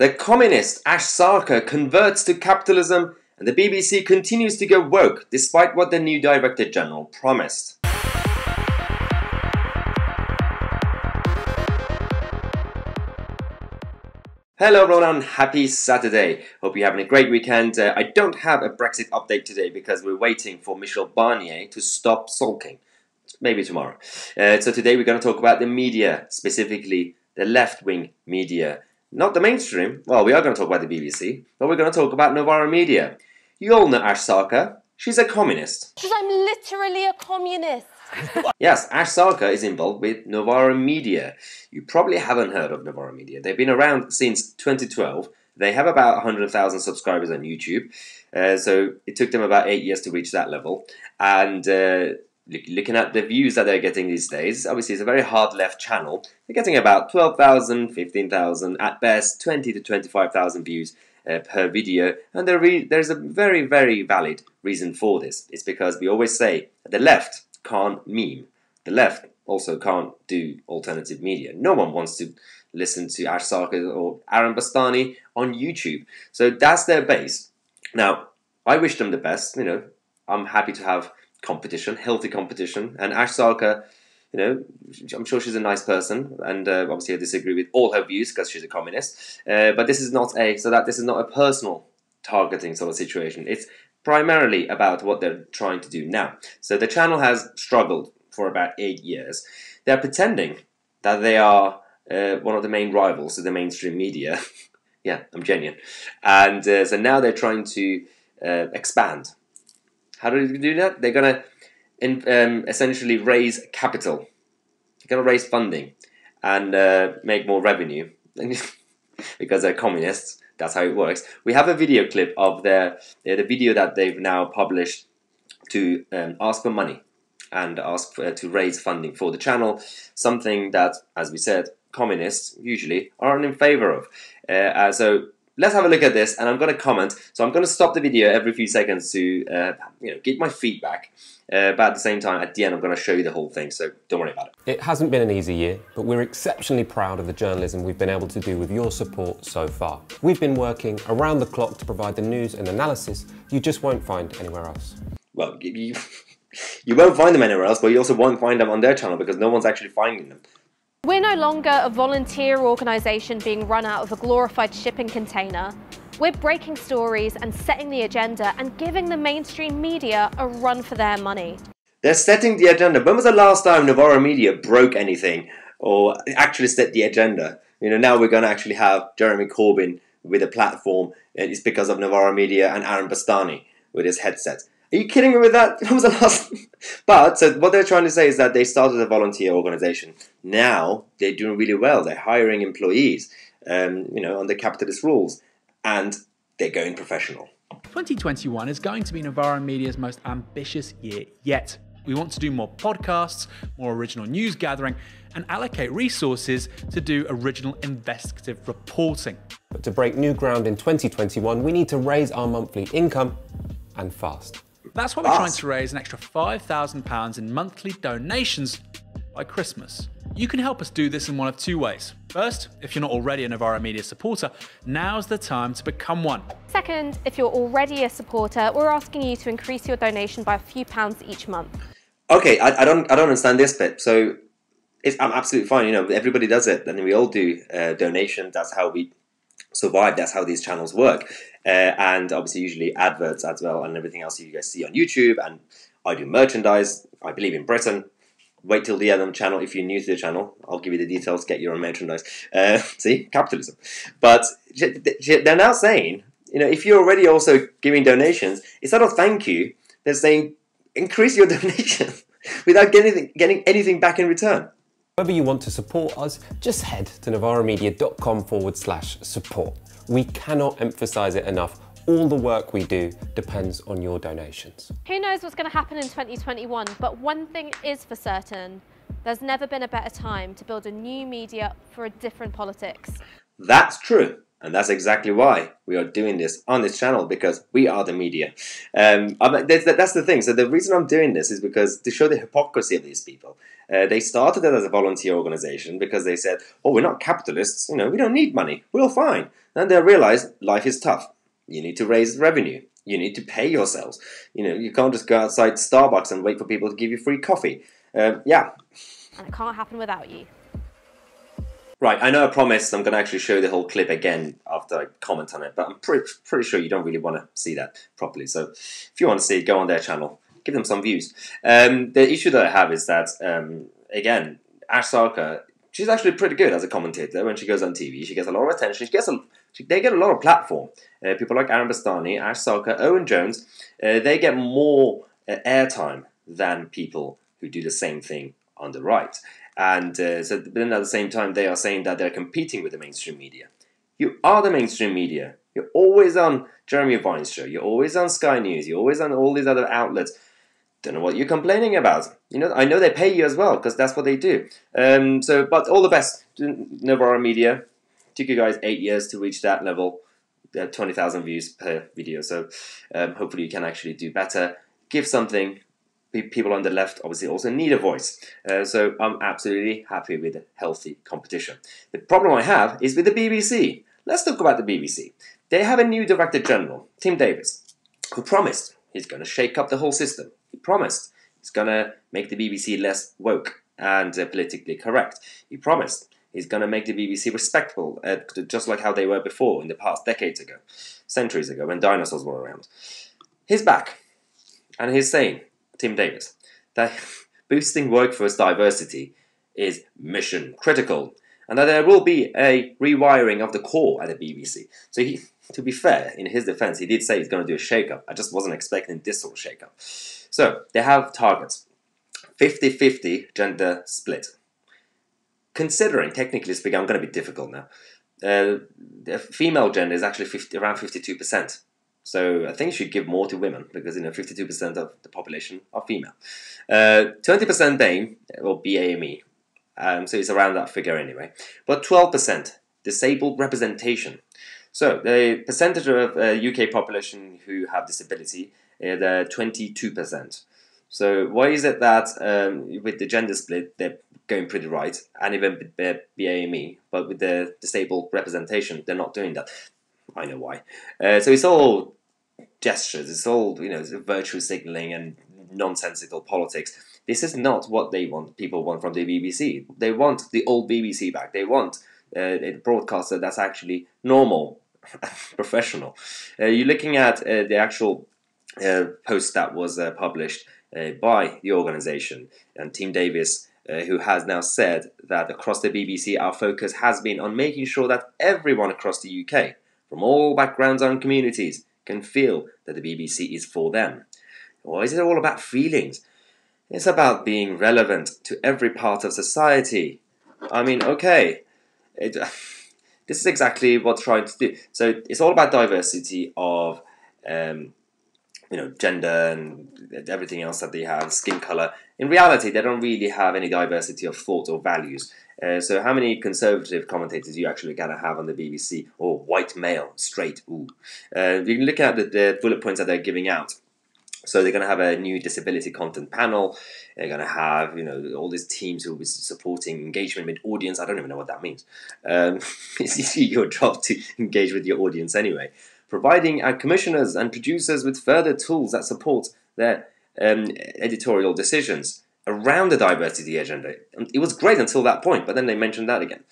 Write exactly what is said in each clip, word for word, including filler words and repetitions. The communist Ash Sarkar converts to capitalism and the B B C continues to go woke despite what the new Director General promised. Hello everyone and happy Saturday. Hope you're having a great weekend. Uh, I don't have a Brexit update today because we're waiting for Michel Barnier to stop sulking. Maybe tomorrow. Uh, so today we're going to talk about the media, specifically the left-wing media. Not the mainstream. Well, we are going to talk about the B B C, but we're going to talk about Novara Media. You all know Ash Sarkar. She's a communist. Because I'm literally a communist. Yes, Ash Sarkar is involved with Novara Media. You probably haven't heard of Novara Media. They've been around since twenty twelve. They have about one hundred thousand subscribers on YouTube. Uh, so it took them about eight years to reach that level. And uh, looking at the views that they're getting these days, obviously it's a very hard left channel. They're getting about twelve thousand, fifteen thousand, at best twenty to twenty-five thousand views uh, per video. And there re there's a very, very valid reason for this. It's because we always say that the left can't meme. The left also can't do alternative media. No one wants to listen to Ash Sarkar or Aaron Bastani on YouTube. So that's their base. Now, I wish them the best. You know, I'm happy to have competition, healthy competition. And Ash Sarkar, you know, I'm sure she's a nice person. And uh, obviously I disagree with all her views because she's a communist. Uh, but this is not a, so that this is not a personal targeting sort of situation. It's primarily about what they're trying to do now. So the channel has struggled for about eight years. They're pretending that they are uh, one of the main rivals to the mainstream media. Yeah, I'm genuine. And uh, so now they're trying to uh, expand. How do they do that? They're going to um, essentially raise capital. They're going to raise funding and uh, make more revenue. Because they're communists, that's how it works. We have a video clip of their, uh, the video that they've now published to um, ask for money and ask for, uh, to raise funding for the channel, something that, as we said, communists usually aren't in favor of. Uh, uh, so let's have a look at this, and I'm going to comment. So I'm going to stop the video every few seconds to uh, you know, get my feedback, uh, but at the same time, at the end, I'm going to show you the whole thing, so don't worry about it. It hasn't been an easy year, but we're exceptionally proud of the journalism we've been able to do with your support so far. We've been working around the clock to provide the news and analysis you just won't find anywhere else. Well, you, you won't find them anywhere else, but you also won't find them on their channel because no one's actually finding them. We're no longer a volunteer organisation being run out of a glorified shipping container. We're breaking stories and setting the agenda and giving the mainstream media a run for their money. They're setting the agenda. When was the last time Novara Media broke anything or actually set the agenda? You know, now we're going to actually have Jeremy Corbyn with a platform. It's because of Novara Media and Aaron Bastani with his headset. Are you kidding me with that? That was the last. But so what they're trying to say is that they started a volunteer organisation. Now they're doing really well. They're hiring employees, um, you know, under capitalist rules, and they're going professional. twenty twenty-one is going to be Novara Media's most ambitious year yet. We want to do more podcasts, more original news gathering, and allocate resources to do original investigative reporting. But to break new ground in twenty twenty-one, we need to raise our monthly income, and fast. That's why we're trying to raise an extra five thousand pounds in monthly donations by Christmas. You can help us do this in one of two ways. First, if you're not already a Novara Media supporter, now's the time to become one. Second, if you're already a supporter, we're asking you to increase your donation by a few pounds each month. Okay, I, I don't, I don't understand this bit. So it's, I'm absolutely fine. You know, everybody does it, and we all do uh, donations. That's how we survive. That's how these channels work. Uh, and obviously usually adverts as well and everything else you guys see on YouTube. And I do merchandise. I believe in Britain. Wait till the other channel. If you're new to the channel, I'll give you the details. Get your own merchandise. Uh, see? Capitalism. But they're now saying, you know, if you're already also giving donations, instead of thank you, they're saying increase your donation without getting, getting anything back in return. Whether you want to support us, just head to novaramedia.com forward slash support. We cannot emphasise it enough. All the work we do depends on your donations. Who knows what's going to happen in twenty twenty-one, but one thing is for certain. There's never been a better time to build a new media for a different politics. That's true. And that's exactly why we are doing this on this channel, because we are the media. Um, I mean, that's, that's the thing. So the reason I'm doing this is because to show the hypocrisy of these people. Uh, they started it as a volunteer organization because they said, oh, we're not capitalists, you know, we don't need money, we're all fine. And they realized life is tough. You need to raise revenue. You need to pay yourselves. You know, you can't just go outside Starbucks and wait for people to give you free coffee. Uh, yeah. And it can't happen without you. Right, I know I promised I'm going to actually show you the whole clip again after I comment on it, but I'm pretty, pretty sure you don't really want to see that properly. So if you want to see it, go on their channel. Give them some views. Um, the issue that I have is that, um, again, Ash Sarkar, she's actually pretty good as a commentator when she goes on T V. She gets a lot of attention. She gets a, she, they get a lot of platform. Uh, people like Aaron Bastani, Ash Sarkar, Owen Jones, uh, they get more uh, airtime than people who do the same thing on the right. And uh, so then at the same time, they are saying that they're competing with the mainstream media. You are the mainstream media. You're always on Jeremy Vine's show. You're always on Sky News. You're always on all these other outlets. Don't know what you're complaining about. You know, I know they pay you as well, because that's what they do. Um, so, but all the best to Novara Media. Took you guys eight years to reach that level. Uh, twenty thousand views per video. So um, hopefully you can actually do better. Give something. People on the left obviously also need a voice. Uh, so I'm absolutely happy with a healthy competition. The problem I have is with the B B C. Let's talk about the B B C. They have a new Director General, Tim Davis, who promised he's going to shake up the whole system. He promised he's going to make the B B C less woke and uh, politically correct. He promised he's going to make the B B C respectable, uh, just like how they were before in the past, decades ago, centuries ago, when dinosaurs were around. He's back, and he's saying, Tim Davis, that boosting workforce diversity is mission critical, and that there will be a rewiring of the core at the B B C. So he, to be fair, in his defense, he did say he's going to do a shake-up. I just wasn't expecting this sort of shake-up. So they have targets. fifty fifty gender split. Considering, technically speaking, I'm going to be difficult now. Uh, the female gender is actually fifty, around fifty-two percent. So I think you should give more to women because, you know, fifty-two percent of the population are female. twenty percent uh, B A M E, or B A M E, um, so it's around that figure anyway. But twelve percent disabled representation. So the percentage of uh, U K population who have disability is uh, twenty-two percent. So why is it that um, with the gender split, they're going pretty right, and even B A M E, but with the disabled representation, they're not doing that? I know why. Uh, so it's all gestures, it's all, you know, virtue signalling and nonsensical politics. This is not what they want. People want from the B B C. They want the old B B C back. They want uh, a broadcaster that's actually normal, professional. Uh, you're looking at uh, the actual uh, post that was uh, published uh, by the organisation and Tim Davis, uh, who has now said that across the B B C, our focus has been on making sure that everyone across the U K, from all backgrounds and communities, can feel that the B B C is for them. Or is it all about feelings? It's about being relevant to every part of society. I mean, okay, it, this is exactly what trying to do. So it's all about diversity of, um, you know, gender and everything else that they have, skin colour. In reality, they don't really have any diversity of thought or values. Uh, so how many conservative commentators are you actually going to have on the B B C? Or white male, straight, ooh. Uh, you can look at the, the bullet points that they're giving out. So they're going to have a new disability content panel. They're going to have, you know, all these teams who will be supporting engagement with audience. I don't even know what that means. Um, it's your job to engage with your audience anyway. Providing our commissioners and producers with further tools that support their um, editorial decisions around the diversity agenda. It was great until that point, but then they mentioned that again.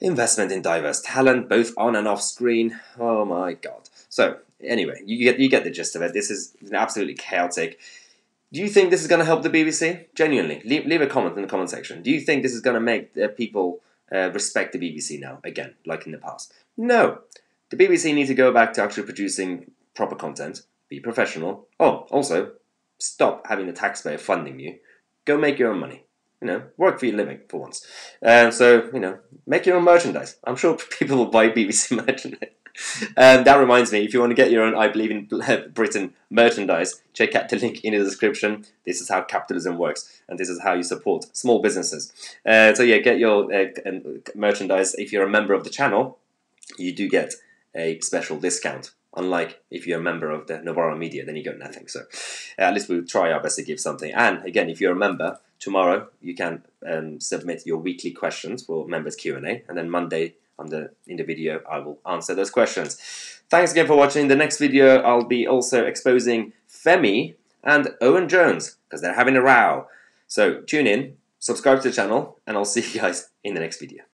Investment in diverse talent, both on and off screen. Oh my God. So anyway, you get you get the gist of it. This is absolutely chaotic. Do you think this is going to help the B B C? Genuinely, leave, leave a comment in the comment section. Do you think this is going to make the people uh, respect the B B C now again, like in the past? No. The B B C needs to go back to actually producing proper content. Be professional. Oh, also, stop having the taxpayer funding you. Go make your own money. You know, work for your living for once. Um, so, you know, make your own merchandise. I'm sure people will buy B B C merchandise. um, that reminds me, if you want to get your own I Believe in Britain merchandise, check out the link in the description. This is how capitalism works, and this is how you support small businesses. Uh, so yeah, get your uh, merchandise. If you're a member of the channel, you do get a special discount Unlike if you're a member of the Novara Media, then you get nothing. So uh, at least we'll try our best to give something. And again, if you're a member, tomorrow you can um, submit your weekly questions for members Q and A, and then Monday on the, in the video I will answer those questions. Thanks again for watching. The next video I'll be also exposing Femi and Owen Jones because they're having a row. So tune in, subscribe to the channel, and I'll see you guys in the next video.